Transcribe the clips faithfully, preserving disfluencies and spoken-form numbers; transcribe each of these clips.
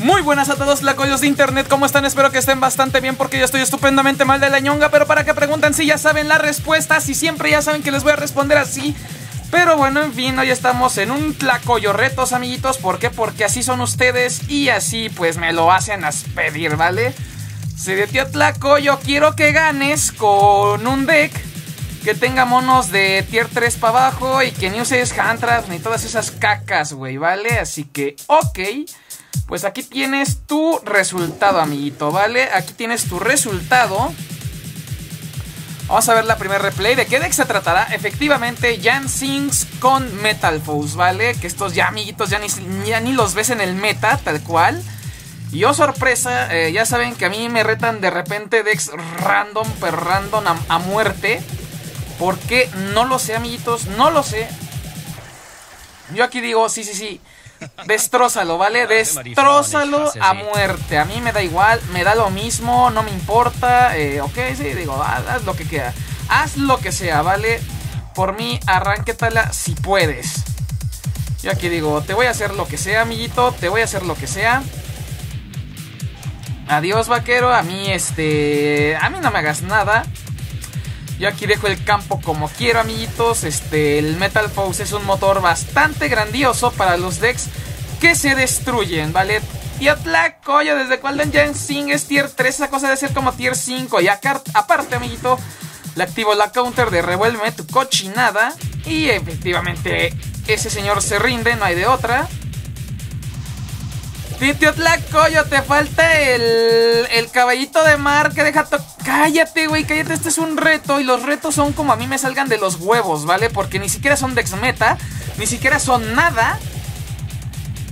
Muy buenas a todos, lacoyos de internet, ¿cómo están? Espero que estén bastante bien porque yo estoy estupendamente mal de la ñonga. Pero para que pregunten si ya saben la respuesta, si siempre ya saben que les voy a responder así. Pero bueno, en fin, hoy estamos en un tlacoyo retos, amiguitos. ¿Por qué? Porque así son ustedes y así pues me lo hacen a pedir, ¿vale? Se de tío tlacoyo, quiero que ganes con un deck que tenga monos de tier tres para abajo y que ni uses hand traps ni todas esas cacas, güey, ¿vale? Así que, ok... Pues aquí tienes tu resultado, amiguito, ¿vale? Aquí tienes tu resultado. Vamos a ver la primera replay. ¿De qué deck se tratará? Efectivamente, Yang Zing con Metalfoes, ¿vale? Que estos ya, amiguitos, ya ni, ya ni los ves en el meta, tal cual. Y oh, sorpresa, eh, ya saben que a mí me retan de repente decks random, pero random a, a muerte. ¿Por qué? No lo sé, amiguitos, no lo sé. Yo aquí digo, sí, sí, sí. Destrózalo, ¿vale? Destrózalo a muerte. A mí me da igual, me da lo mismo, no me importa. eh, Ok, sí, digo, haz lo que quiera, haz lo que sea, ¿vale? Por mí, arránquetala si puedes. Yo aquí digo, te voy a hacer lo que sea, amiguito. Te voy a hacer lo que sea. Adiós, vaquero. A mí, este... a mí no me hagas nada. Yo aquí dejo el campo como quiero, amiguitos. Este, el Metalfoes es un motor bastante grandioso para los decks que se destruyen, ¿vale? Tío Tlacoyo, ¿desde cuándo en Yang Zing es tier tres? Esa cosa debe ser como tier cinco. Y acá, aparte, amiguito, le activo la counter de revuélveme tu cochinada. Y efectivamente, ese señor se rinde, no hay de otra. Tío Tlacoyo, te falta el, el caballito de mar que deja tocar. Cállate, güey, cállate, este es un reto. Y los retos son como a mí me salgan de los huevos, ¿vale? Porque ni siquiera son decks meta, ni siquiera son nada.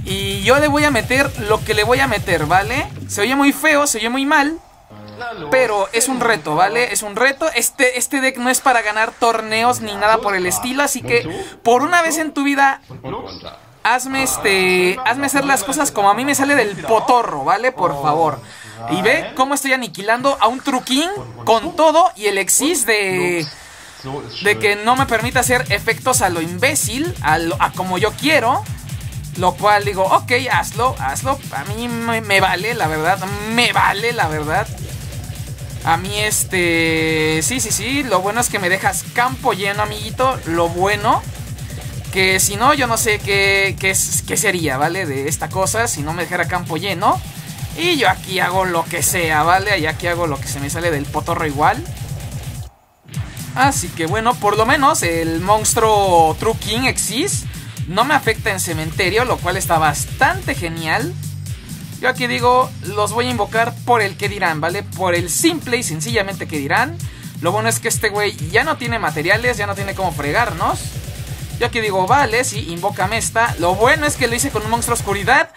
Y yo le voy a meter lo que le voy a meter, ¿vale? Se oye muy feo, se oye muy mal, pero es un reto, ¿vale? Es un reto. Este, este deck no es para ganar torneos ni nada por el estilo. Así que por una vez en tu vida... Hazme este, hazme hacer las cosas como a mí me sale del potorro, ¿vale? Por favor. Y ve cómo estoy aniquilando a un True King con todo y el exis de, de que no me permite hacer efectos a lo imbécil, a, lo, a como yo quiero. Lo cual digo, ok, hazlo, hazlo. A mí me, me vale, la verdad, me vale, la verdad. A mí este, sí, sí, sí, lo bueno es que me dejas campo lleno, amiguito, lo bueno. Que si no, yo no sé qué, qué, qué sería, ¿vale? De esta cosa, si no me dejara campo lleno. Y yo aquí hago lo que sea, ¿vale? Y aquí hago lo que se me sale del potorro igual. Así que bueno, por lo menos el monstruo True King existe. No me afecta en cementerio, lo cual está bastante genial. Yo aquí digo, los voy a invocar por el que dirán, ¿vale? Por el simple y sencillamente que dirán. Lo bueno es que este güey ya no tiene materiales, ya no tiene cómo fregarnos. Yo aquí digo, vale, sí, invócame esta. Lo bueno es que lo hice con un monstruo oscuridad.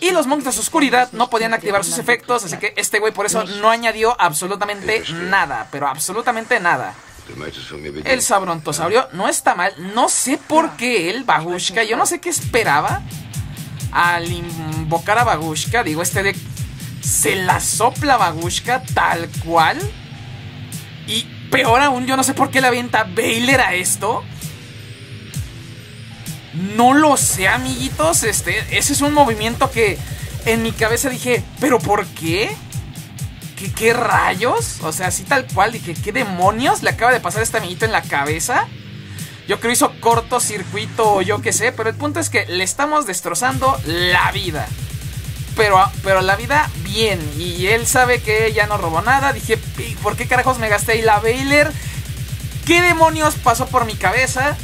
Y los monstruos oscuridad no podían activar sus efectos. Así que este güey por eso no añadió absolutamente nada. Pero absolutamente nada. El sabrontosaurio no está mal. No sé por qué el Bagushka. Yo no sé qué esperaba al invocar a Bagushka. Digo, este de... se la sopla Bagushka tal cual. Y peor aún, yo no sé por qué le avienta Baylor a esto. No lo sé, amiguitos. Este, ese es un movimiento que en mi cabeza dije, ¿pero por qué? ¿Qué, qué rayos? O sea, así tal cual, dije, ¿qué demonios le acaba de pasar a este amiguito en la cabeza? Yo creo que hizo cortocircuito o yo qué sé, pero el punto es que le estamos destrozando la vida. Pero, pero la vida bien, y él sabe que ya no robó nada. Dije, ¿por qué carajos me gasté ahí la Baylor? ¿Qué demonios pasó por mi cabeza?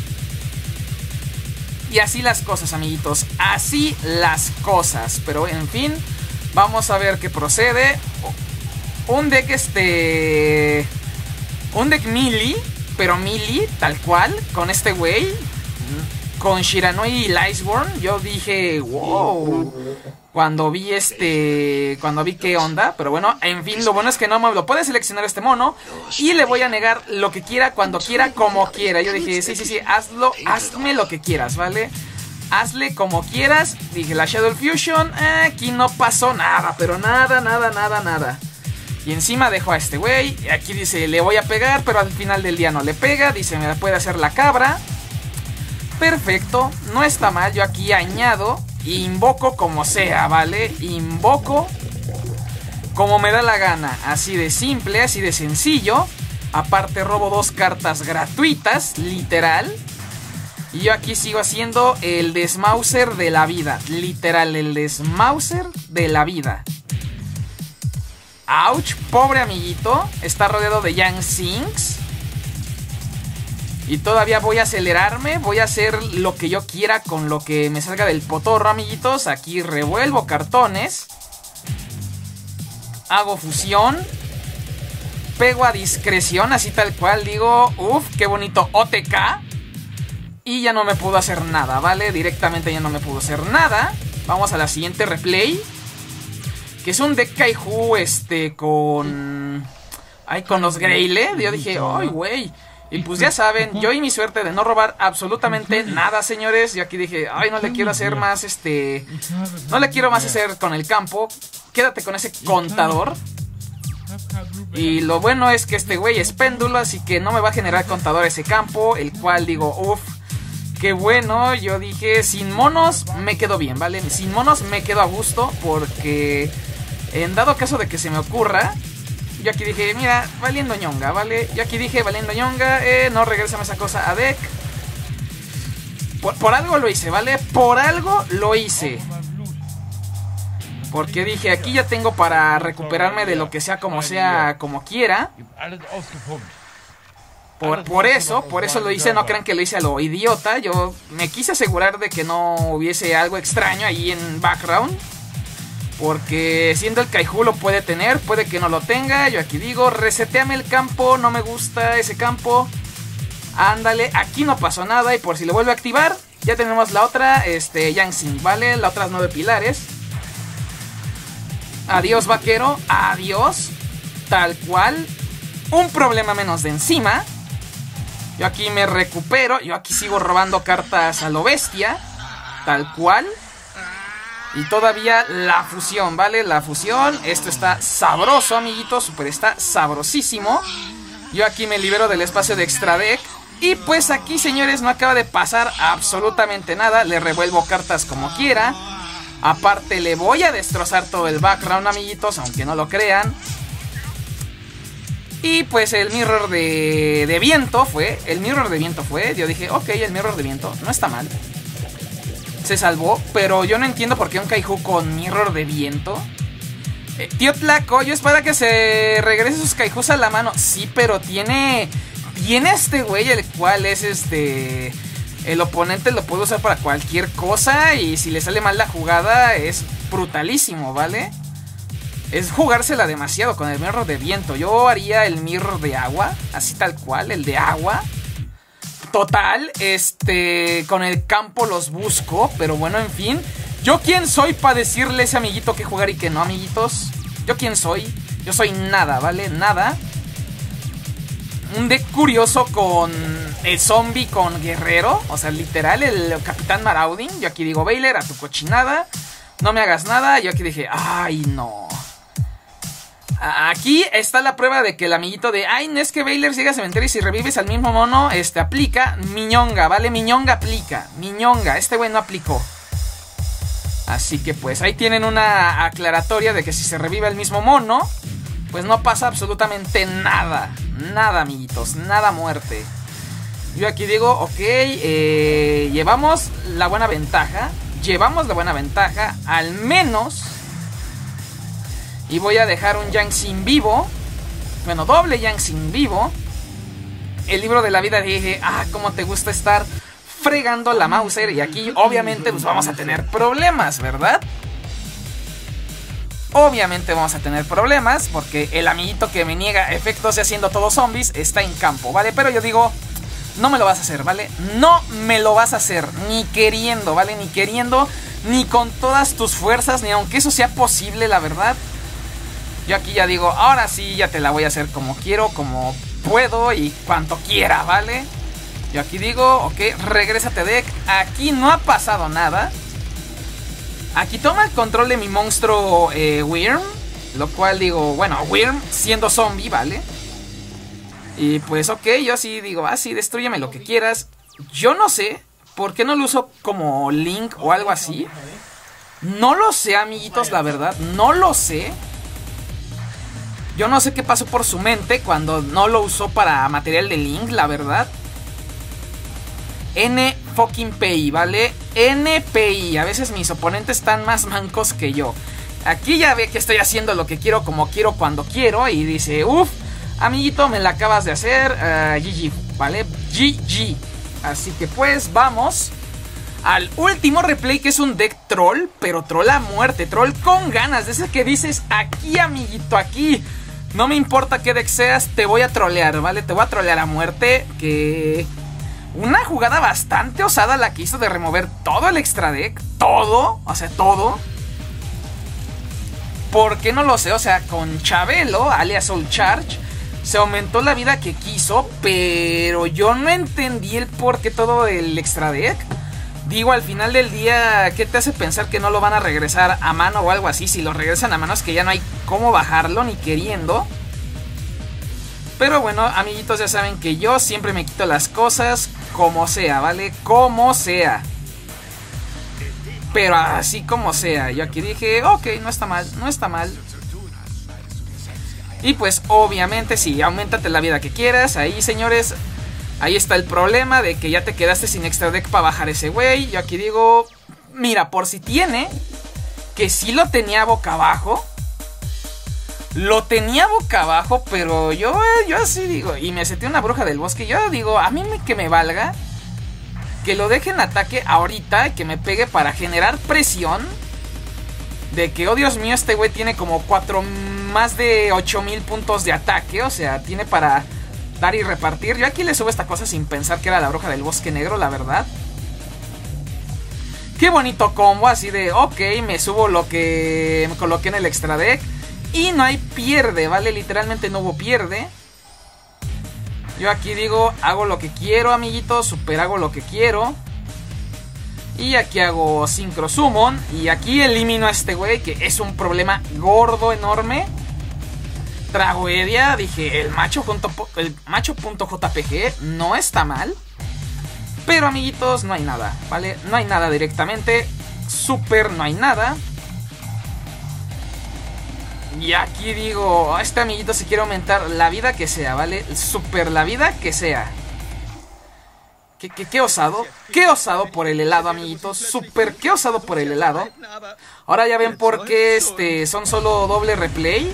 Y así las cosas, amiguitos, así las cosas. Pero en fin, vamos a ver qué procede. Un deck este... Un deck melee, pero melee, tal cual, con este güey. Con Shiranui y Liceborn, yo dije, wow. Cuando vi este... Cuando vi qué onda, pero bueno, en fin, lo bueno es que no me lo puede seleccionar este mono. Y le voy a negar lo que quiera, cuando quiera, como quiera. Yo dije, sí, sí, sí, hazlo, hazme lo que quieras, ¿vale? Hazle como quieras. Dije, la Shadow Fusion, eh, aquí no pasó nada, pero nada, nada, nada, nada. Y encima dejo a este güey. Aquí dice, le voy a pegar, pero al final del día no le pega. Dice, me la puede hacer la cabra. Perfecto, no está mal, yo aquí añado... Invoco como sea, ¿vale? Invoco como me da la gana. Así de simple, así de sencillo. Aparte robo dos cartas gratuitas, literal. Y yo aquí sigo haciendo el desmauser de la vida. Literal, el desmauser de la vida. Ouch, pobre amiguito. Está rodeado de Yang Zings. Y todavía voy a acelerarme. Voy a hacer lo que yo quiera con lo que me salga del potorro, amiguitos. Aquí revuelvo cartones. Hago fusión. Pego a discreción, así tal cual. Digo, uff, qué bonito O T K. Y ya no me pudo hacer nada, ¿vale? Directamente ya no me pudo hacer nada. Vamos a la siguiente replay. Que es un deck Kaiju, este, con... Ay, con los Greyle. Yo dije, ay, güey. Y pues ya saben, yo y mi suerte de no robar absolutamente nada, señores. Yo aquí dije, ay, no le quiero hacer más, este... No le quiero más hacer con el campo. Quédate con ese contador. Y lo bueno es que este güey es péndulo, así que no me va a generar contador ese campo. El cual digo, uff, qué bueno. Yo dije, sin monos me quedo bien, ¿vale? Sin monos me quedo a gusto, porque en dado caso de que se me ocurra, yo aquí dije, mira, valiendo ñonga, ¿vale? Yo aquí dije, valiendo ñonga, eh, no, regrésame esa cosa a deck. Por, por algo lo hice, ¿vale? Por algo lo hice. Porque dije, aquí ya tengo para recuperarme de lo que sea, como sea, como quiera. Por, por eso, por eso lo hice, no crean que lo hice a lo idiota. Yo me quise asegurar de que no hubiese algo extraño ahí en background. Porque siendo el Kaiju lo puede tener, puede que no lo tenga. Yo aquí digo, reseteame el campo, no me gusta ese campo. Ándale, aquí no pasó nada y por si lo vuelvo a activar, ya tenemos la otra, este, Yang Zing, ¿vale? La otra nueve pilares. Adiós vaquero, adiós. Tal cual. Un problema menos de encima. Yo aquí me recupero. Yo aquí sigo robando cartas a lo bestia. Tal cual. Y todavía la fusión, ¿vale? La fusión, esto está sabroso, amiguitos. Super está sabrosísimo. Yo aquí me libero del espacio de extra deck. Y pues aquí, señores, no acaba de pasar absolutamente nada. Le revuelvo cartas como quiera. Aparte le voy a destrozar todo el background, amiguitos, aunque no lo crean. Y pues el mirror de, de viento fue, el mirror de viento fue, yo dije, ok, el mirror de viento no está mal. Se salvó, pero yo no entiendo por qué un Kaiju con mirror de viento. Eh, tío Tlacoyo, es para que se regrese sus Kaijus a la mano. Sí, pero tiene, tiene este güey, el cual es este... El oponente lo puede usar para cualquier cosa y si le sale mal la jugada es brutalísimo, ¿vale? Es jugársela demasiado con el mirror de viento. Yo haría el mirror de agua, así tal cual, el de agua. Total, este, con el campo los busco, pero bueno, en fin. ¿Yo quién soy para decirle a ese amiguito qué jugar y qué no, amiguitos? ¿Yo quién soy? Yo soy nada, ¿vale? Nada. Un deck curioso con el zombie con guerrero. O sea, literal, el Capitán Marauding. Yo aquí digo, Baylor, a tu cochinada. No me hagas nada. Yo aquí dije, ay, no. Aquí está la prueba de que el amiguito de, ay, no es que Baylor llega a cementerio y si revives al mismo mono, este, aplica. Miñonga, ¿vale? Miñonga aplica. Miñonga, este güey no aplicó. Así que pues ahí tienen una aclaratoria de que si se revive al mismo mono, pues no pasa absolutamente nada. Nada, amiguitos, nada muerte. Yo aquí digo, ok, eh, llevamos la buena ventaja. Llevamos la buena ventaja, al menos. Y voy a dejar un Yang Zing vivo. Bueno, doble Yang Zing vivo. El libro de la vida, dije, ah, cómo te gusta estar fregando la Mauser. Y aquí, obviamente, pues vamos a tener problemas, ¿verdad? Obviamente vamos a tener problemas, porque el amiguito que me niega efectos y haciendo todos zombies está en campo, ¿vale? Pero yo digo, no me lo vas a hacer, ¿vale? No me lo vas a hacer, ni queriendo, ¿vale? Ni queriendo, ni con todas tus fuerzas, ni aunque eso sea posible, la verdad. Yo aquí ya digo, ahora sí, ya te la voy a hacer como quiero, como puedo y cuanto quiera, ¿vale? Yo aquí digo, ok, regrésate deck, aquí no ha pasado nada. Aquí toma el control de mi monstruo eh, Wyrm, lo cual digo, bueno, Wyrm siendo zombie, ¿vale? Y pues ok, yo sí digo, ah sí, destrúyeme lo que quieras. Yo no sé por qué no lo uso como Link o algo así. No lo sé, amiguitos, la verdad. No lo sé. Yo no sé qué pasó por su mente cuando no lo usó para material de Link, la verdad. N fucking P I, ¿vale? N P I. A veces mis oponentes están más mancos que yo. Aquí ya ve que estoy haciendo lo que quiero, como quiero, cuando quiero. Y dice, uff, amiguito, me la acabas de hacer. Uh, G G, ¿vale? G G. Así que pues vamos al último replay, que es un deck troll, pero troll a muerte, troll con ganas. De ese que dices, aquí, amiguito, aquí. No me importa qué deck seas, te voy a trolear, ¿vale? Te voy a trolear a muerte. Que... una jugada bastante osada la que hizo de remover todo el extra deck. Todo, o sea, todo. ¿Por qué? No lo sé, o sea, con Chabelo, alias Soul Charge, se aumentó la vida que quiso, pero yo no entendí el por qué todo el extra deck. Digo, al final del día, ¿qué te hace pensar que no lo van a regresar a mano o algo así? Si lo regresan a mano es que ya no hay cómo bajarlo ni queriendo. Pero bueno, amiguitos, ya saben que yo siempre me quito las cosas como sea, ¿vale? Como sea. Pero así como sea. Yo aquí dije, ok, no está mal, no está mal. Y pues obviamente sí, auméntate la vida que quieras. Ahí, señores, ahí está el problema de que ya te quedaste sin extra deck para bajar ese güey. Yo aquí digo, mira, por si tiene, que sí lo tenía boca abajo. Lo tenía boca abajo, pero yo, yo así digo, y me senté una bruja del bosque. Yo digo, a mí me, que me valga, que lo deje en ataque ahorita, que me pegue para generar presión. De que, oh Dios mío, este güey tiene como cuatro, más de ocho mil puntos de ataque. O sea, tiene para dar y repartir. Yo aquí le subo esta cosa sin pensar que era la bruja del bosque negro, la verdad. Qué bonito combo, así de, ok, me subo lo que me coloqué en el extra deck. Y no hay pierde, ¿vale? Literalmente no hubo pierde. Yo aquí digo, hago lo que quiero, amiguitos. Super hago lo que quiero. Y aquí hago Synchro Summon. Y aquí elimino a este güey, que es un problema gordo, enorme. Tragoedia, dije, el macho, el macho.jpg no está mal. Pero, amiguitos, no hay nada, ¿vale? No hay nada directamente. Super no hay nada. Y aquí digo, este amiguito se quiere aumentar la vida que sea, ¿vale? Super la vida que sea. ¿Qué, qué, qué osado? ¿Qué osado por el helado, amiguitos? Super, qué osado por el helado. Ahora ya ven por qué este, son solo doble replay.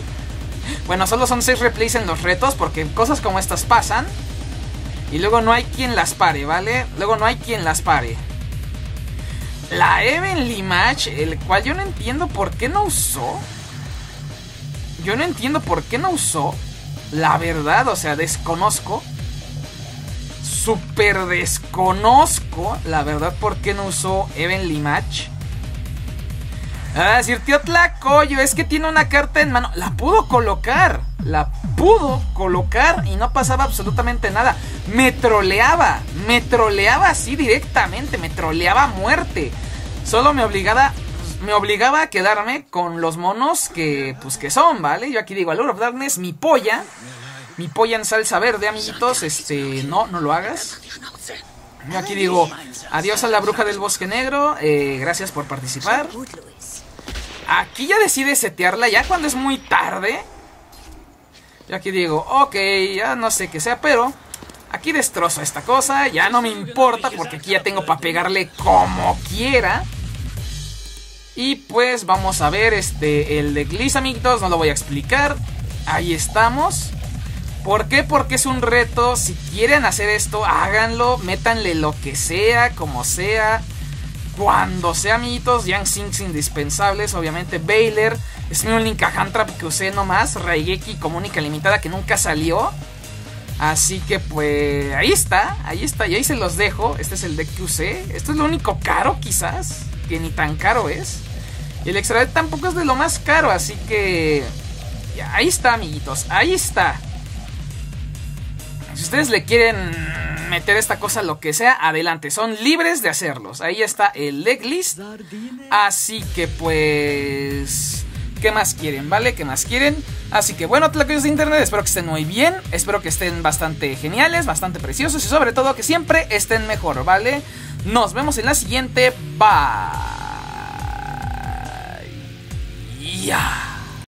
Bueno, solo son seis replays en los retos, porque cosas como estas pasan. Y luego no hay quien las pare, ¿vale? Luego no hay quien las pare. La Evenly Match, el cual yo no entiendo por qué no usó. Yo no entiendo por qué no usó, la verdad, o sea, desconozco. Súper desconozco, la verdad, por qué no usó Evenly Match. Ah, Sirtió Tlacoyo, es que tiene una carta en mano. La pudo colocar, la pudo colocar y no pasaba absolutamente nada. Me troleaba, me troleaba así directamente, me troleaba a muerte. Solo me obligaba... Me obligaba a quedarme con los monos que, pues, que son, ¿vale? Yo aquí digo, Allure of Darkness, mi polla. Mi polla en salsa verde, amiguitos. Este, no, no lo hagas. Yo aquí digo, adiós a la bruja del bosque negro. Eh, gracias por participar. Aquí ya decide setearla, ya cuando es muy tarde. Yo aquí digo, ok, ya no sé qué sea, pero... aquí destrozo esta cosa, ya no me importa, porque aquí ya tengo para pegarle como quiera. Y pues vamos a ver este el de Gliss, amiguitos, no lo voy a explicar. Ahí estamos. ¿Por qué? Porque es un reto. Si quieren hacer esto, háganlo. Métanle lo que sea, como sea, cuando sea, amiguitos. Yang Zing indispensables, obviamente. Baylor, Smiling Cajantrap que usé nomás. Raigeki Comunica Limitada, que nunca salió. Así que pues ahí está, ahí está. Y ahí se los dejo. Este es el de que usé. Esto es lo único caro, quizás, que ni tan caro es. Y el extra deck tampoco es de lo más caro. Así que... ahí está, amiguitos. Ahí está. Si ustedes le quieren meter esta cosa, lo que sea, adelante. Son libres de hacerlos. Ahí está el deck list. Así que pues... ¿qué más quieren? ¿Vale? ¿Qué más quieren? Así que bueno, tlacoyos de internet, espero que estén muy bien. Espero que estén bastante geniales, bastante preciosos. Y sobre todo que siempre estén mejor, ¿vale? Nos vemos en la siguiente. Bye. ya.